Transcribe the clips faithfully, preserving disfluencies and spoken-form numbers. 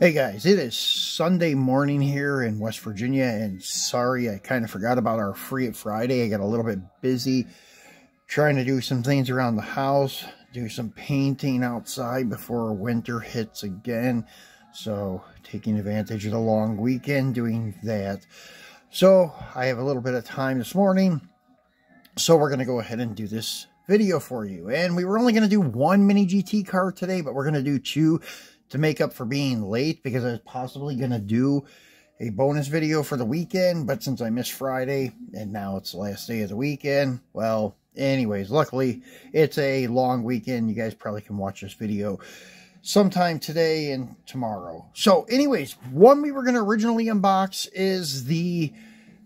Hey guys, it is Sunday morning here in West Virginia, and sorry I kind of forgot about our Free It Friday. I got a little bit busy trying to do some things around the house, do some painting outside before winter hits again. So taking advantage of the long weekend doing that. So I have a little bit of time this morning, so we're going to go ahead and do this video for you. And we were only going to do one Mini G T car today, but we're going to do two to make up for being late, because I was possibly going to do a bonus video for the weekend, but since I missed Friday and now it's the last day of the weekend, well, anyways, luckily it's a long weekend. You guys probably can watch this video sometime today and tomorrow. So anyways, one we were going to originally unbox is the,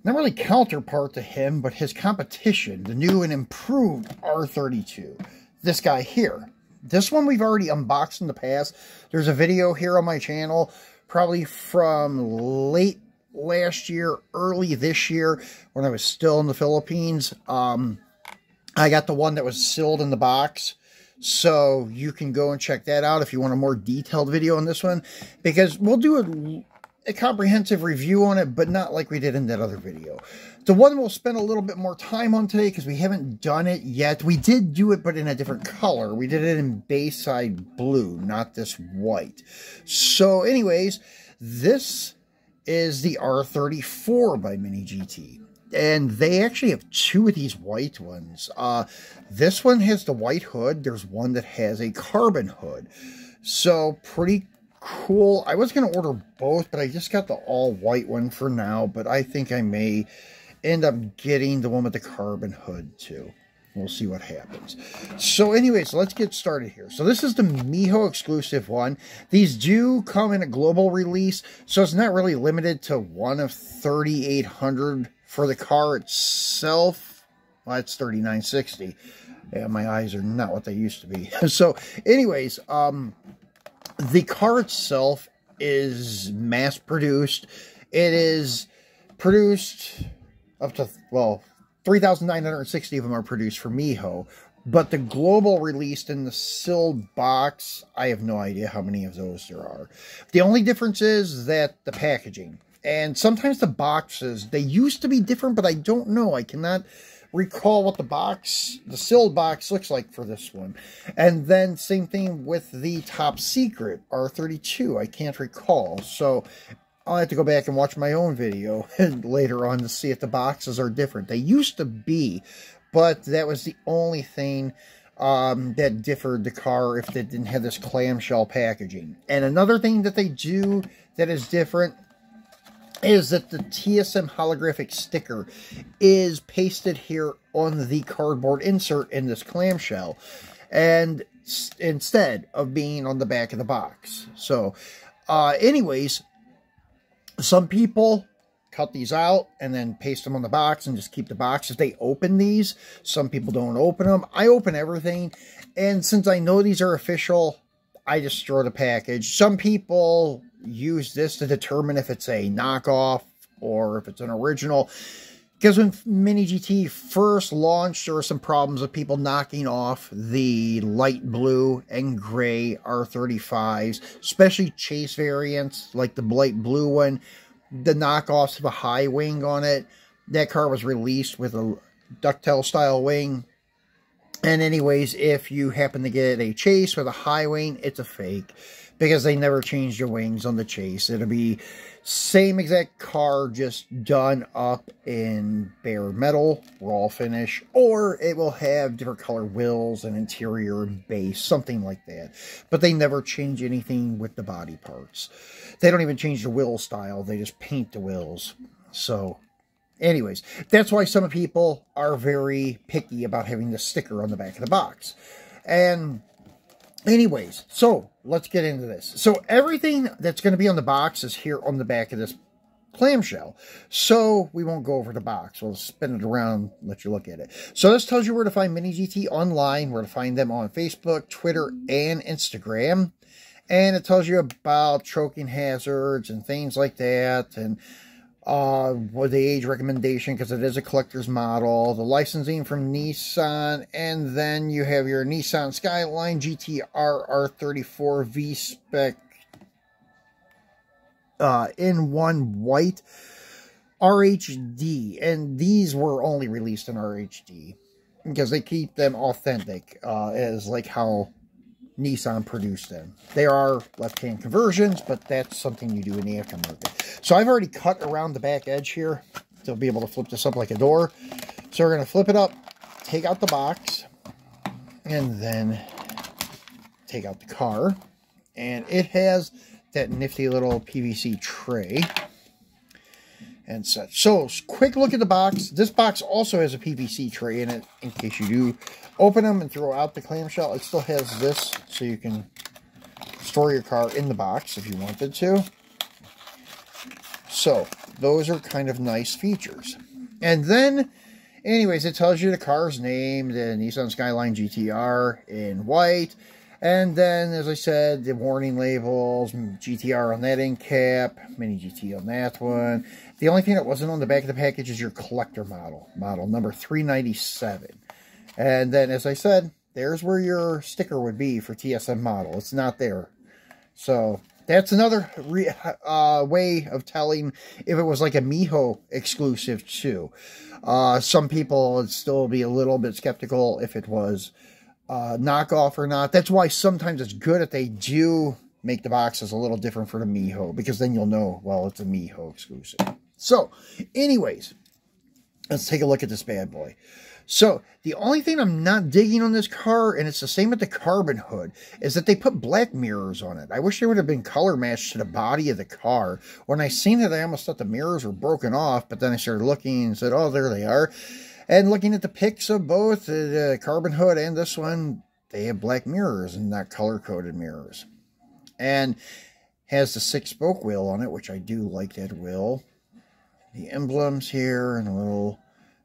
not really counterpart to him, but his competition, the new and improved R thirty-two. This guy here. This one we've already unboxed in the past. There's a video here on my channel, probably from late last year, early this year, when I was still in the Philippines. Um, I got the one that was sealed in the box, so you can go and check that out if you want a more detailed video on this one, because we'll do a, a comprehensive review on it, but not like we did in that other video. The one we'll spend a little bit more time on today, because we haven't done it yet. We did do it, but in a different color. We did it in Bayside Blue, not this white. So anyways, this is the R thirty-four by Mini G T. And they actually have two of these white ones. Uh, this one has the white hood. There's one that has a carbon hood. So pretty cool. I was going to order both, but I just got the all-white one for now. But I think I may end up getting the one with the carbon hood too. We'll see what happens. So anyways, let's get started here. So this is the Miho exclusive one. These do come in a global release, so it's not really limited to one of thirty-eight hundred for the car itself. Well, it's thirty-nine sixty. Yeah, my eyes are not what they used to be. So anyways, um, the car itself is mass-produced. It is produced up to, well, three thousand nine hundred sixty of them are produced for Miho, but the global released in the sealed box, I have no idea how many of those there are. The only difference is that the packaging, and sometimes the boxes, they used to be different, but I don't know. I cannot recall what the box, the sealed box looks like for this one. And then same thing with the Top Secret R thirty-two. I can't recall. So I'll have to go back and watch my own video later on to see if the boxes are different. They used to be, but that was the only thing um, that differed the car, if they didn't have this clamshell packaging. And another thing that they do that is different is that the T S M holographic sticker is pasted here on the cardboard insert in this clamshell, and instead of being on the back of the box. So uh, anyways, some people cut these out and then paste them on the box and just keep the boxes. They open these. Some people don't open them. I open everything. And since I know these are official, I just throw the package. Some people use this to determine if it's a knockoff or if it's an original. Because when Mini G T first launched, there were some problems with people knocking off the light blue and gray R thirty-fives, especially chase variants like the light blue one. The knockoffs have a high wing on it. That car was released with a ducktail style wing. And anyways, if you happen to get a chase with a high wing, it's a fake, because they never changed your wings on the chase. It'll be same exact car, just done up in bare metal, raw finish, or it will have different color wheels and interior and base, something like that. But they never change anything with the body parts. They don't even change the wheel style. They just paint the wheels. So anyways, that's why some people are very picky about having the sticker on the back of the box. And anyways, so let's get into this. So everything that's going to be on the box is here on the back of this clamshell. So we won't go over the box. We'll spin it around, let you look at it. So this tells you where to find Mini G T online, where to find them on Facebook, Twitter, and Instagram. And it tells you about choking hazards and things like that, and Uh, with the age recommendation, because it is a collector's model, the licensing from Nissan, and then you have your Nissan Skyline G T R R thirty-four V-Spec uh, in one white R H D, and these were only released in R H D because they keep them authentic, uh, as like how Nissan produced them. They are left-hand conversions, but that's something you do in the aftermarket. So I've already cut around the back edge here to be able to flip this up like a door. So we're going to flip it up, take out the box, and then take out the car. And it has that nifty little P V C tray and such. So, quick look at the box. This box also has a P V C tray in it, in case you do open them and throw out the clamshell. It still has this, so you can store your car in the box if you wanted to. So, those are kind of nice features. And then, anyways, it tells you the car's name, the Nissan Skyline G T R in white. And then, as I said, the warning labels, G T R on that end cap, Mini G T on that one. The only thing that wasn't on the back of the package is your collector model, model number three ninety-seven. And then, as I said, there's where your sticker would be for T S M model. It's not there. So, that's another re uh, way of telling if it was like a Miho exclusive, too. Uh, some people would still be a little bit skeptical if it was Uh, knockoff or not. That's why sometimes it's good if they do make the boxes a little different for the Miho, because then you'll know, well, it's a Miho exclusive. So, anyways, let's take a look at this bad boy. So, the only thing I'm not digging on this car, and it's the same with the carbon hood, is that they put black mirrors on it. I wish they would have been color matched to the body of the car. When I seen it, I almost thought the mirrors were broken off, but then I started looking and said, oh, there they are. And looking at the pics of both the carbon hood and this one, they have black mirrors and not color-coded mirrors. And has the six-spoke wheel on it, which I do like that wheel. The emblems here and the little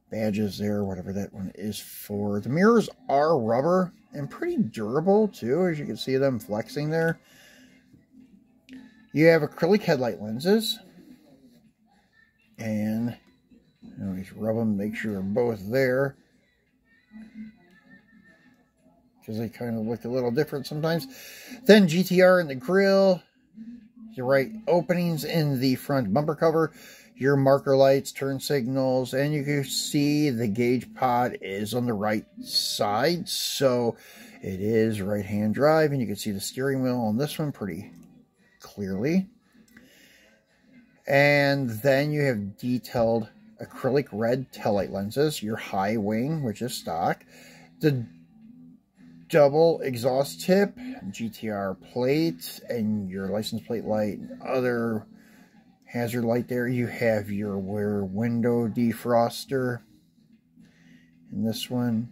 badges there, whatever that one is for. The mirrors are rubber and pretty durable, too, as you can see them flexing there. You have acrylic headlight lenses. And always rub them, make sure they're both there, because they kind of look a little different sometimes. Then G T R in the grill, your right openings in the front bumper cover, your marker lights, turn signals, and you can see the gauge pod is on the right side, so it is right-hand drive, and you can see the steering wheel on this one pretty clearly. And then you have detailed acrylic red taillight lenses, your high wing, which is stock, the double exhaust tip, G T R plate, and your license plate light, and other hazard light there. You have your rear window defroster. And this one,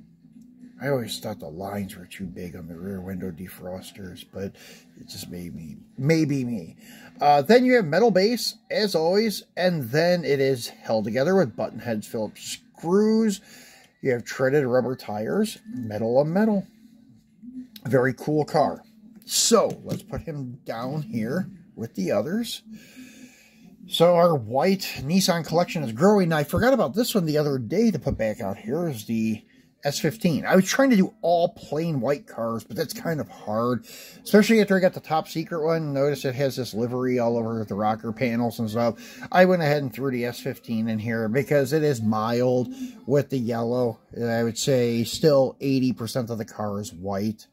I always thought the lines were too big on the rear window defrosters, but it just may be, may be me. Uh, then you have metal base, as always, and then it is held together with button heads, Phillips screws. You have treaded rubber tires, metal on metal. Very cool car. So, let's put him down here with the others. So our white Nissan collection is growing. Now, I forgot about this one the other day to put back out here is the S fifteen. I was trying to do all plain white cars, but that's kind of hard, especially after I got the Top Secret one. Notice it has this livery all over the rocker panels and stuff. I went ahead and threw the S fifteen in here because it is mild with the yellow. I would say still eighty percent of the car is white.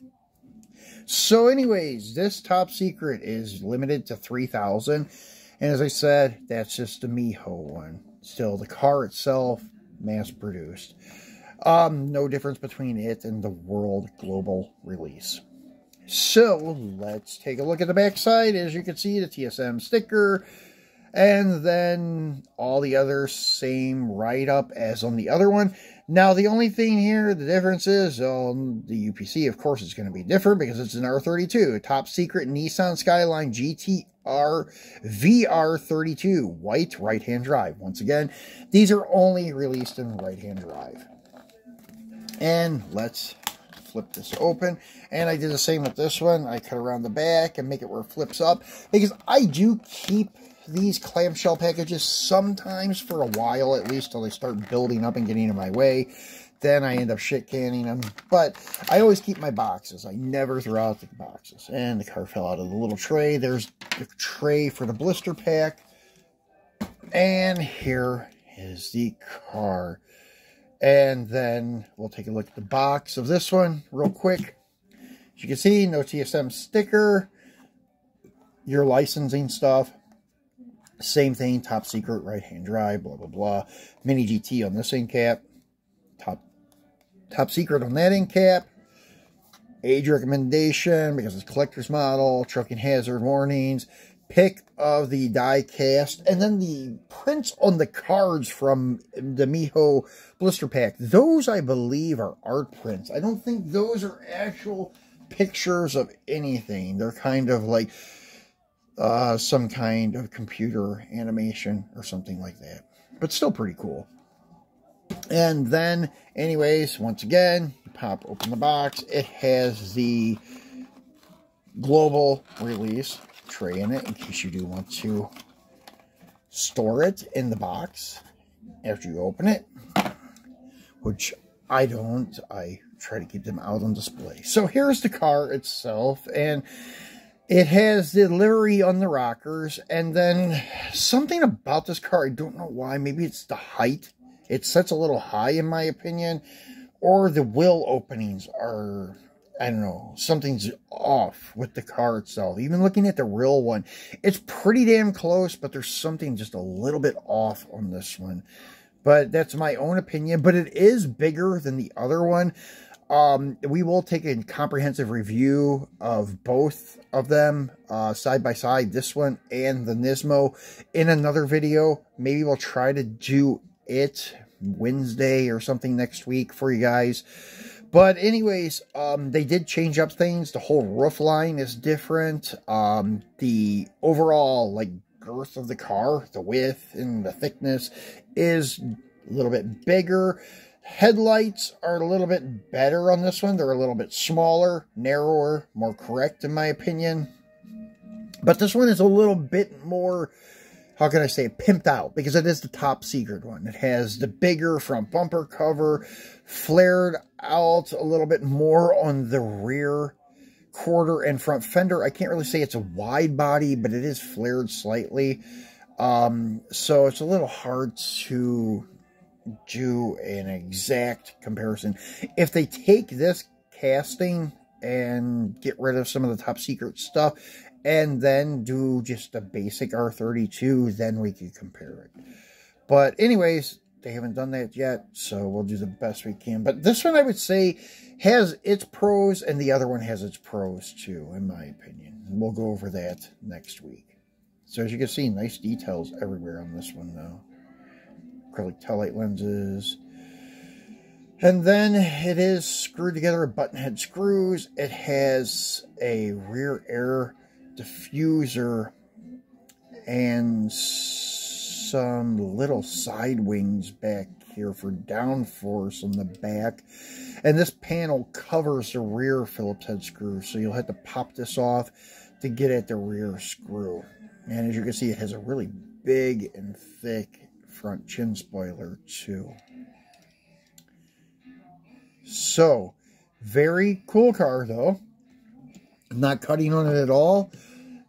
So anyways, this Top Secret is limited to three thousand, and as I said, that's just the Miho one. Still, the car itself, mass-produced. Um, no difference between it and the world global release. So, let's take a look at the backside. As you can see, the T S M sticker, and then all the other same write-up as on the other one. Now, the only thing here, the difference is, um, the U P C, of course, is going to be different because it's an R thirty-two. Top Secret Nissan Skyline G T R V R thirty-two, white right-hand drive. Once again, these are only released in right-hand drive. And let's flip this open. And I did the same with this one. I cut around the back and make it where it flips up, because I do keep these clamshell packages sometimes for a while, at least till they start building up and getting in my way. then I end up shit canning them. But I always keep my boxes. I never throw out the boxes. And the car fell out of the little tray. There's the tray for the blister pack. And here is the car. And then we'll take a look at the box of this one real quick. As you can see, no T S M sticker. Your licensing stuff. Same thing, Top Secret, right-hand drive, blah, blah, blah. Mini G T on this end cap. Top, top Secret on that end cap. Age recommendation, because it's a collector's model. Trucking hazard warnings. Pick of the die cast. And then the prints on the cards from the Miho blister pack. Those, I believe, are art prints. I don't think those are actual pictures of anything. They're kind of like... Uh, some kind of computer animation or something like that. But still pretty cool. And then, anyways, once again, you pop open the box. It has the global release tray in it in case you do want to store it in the box after you open it. Which I don't. I try to keep them out on display. So here's the car itself. And... it has the livery on the rockers, and then something about this car, I don't know why, maybe it's the height. It sets a little high, in my opinion, or the wheel openings are, I don't know, something's off with the car itself. Even looking at the real one, it's pretty damn close, but there's something just a little bit off on this one. But that's my own opinion, but it is bigger than the other one. Um, we will take a comprehensive review of both of them, uh, side by side, this one and the Nismo, in another video. Maybe we'll try to do it Wednesday or something next week for you guys. But anyways, um, they did change up things. The whole roof line is different. Um, the overall, like, girth of the car, the width and the thickness is a little bit bigger. Headlights are a little bit better on this one. They're a little bit smaller, narrower, more correct in my opinion. But this one is a little bit more, how can I say it, pimped out, because it is the Top Secret one. It has the bigger front bumper cover, flared out a little bit more on the rear quarter and front fender. I can't really say it's a wide body, but it is flared slightly. Um, so it's a little hard to... do an exact comparison. If they take this casting and get rid of some of the Top Secret stuff and then do just a basic R thirty-two, then we could compare it. But anyways, they haven't done that yet, so we'll do the best we can. But this one, I would say, has its pros, and the other one has its pros too, in my opinion. And we'll go over that next week. So as you can see, nice details everywhere on this one though. Acrylic tail light lenses, and then it is screwed together with button head screws. It has a rear air diffuser and some little side wings back here for downforce on the back, and this panel covers the rear Phillips head screw, so you'll have to pop this off to get at the rear screw. And as you can see, it has a really big and thick front chin spoiler too. So very cool car though. I'm not cutting on it at all,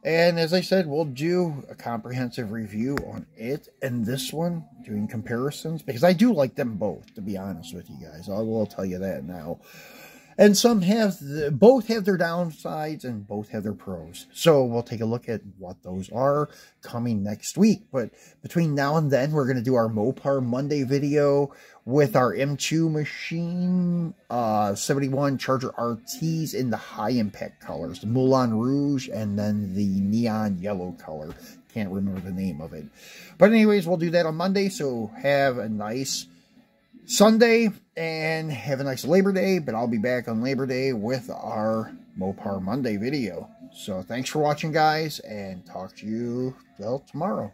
and as I said, we'll do a comprehensive review on it and this one, doing comparisons, because I do like them both, to be honest with you guys. I will tell you that now. And some have, the, both have their downsides and both have their pros. So we'll take a look at what those are coming next week. But between now and then, we're going to do our Mopar Monday video with our M two machine, uh, seventy-one Charger R Ts in the high impact colors, the Moulin Rouge and then the neon yellow color. Can't remember the name of it. But anyways, we'll do that on Monday. So have a nice Sunday and have a nice Labor Day, but I'll be back on Labor Day with our Mopar Monday video. So thanks for watching, guys, and talk to you well tomorrow.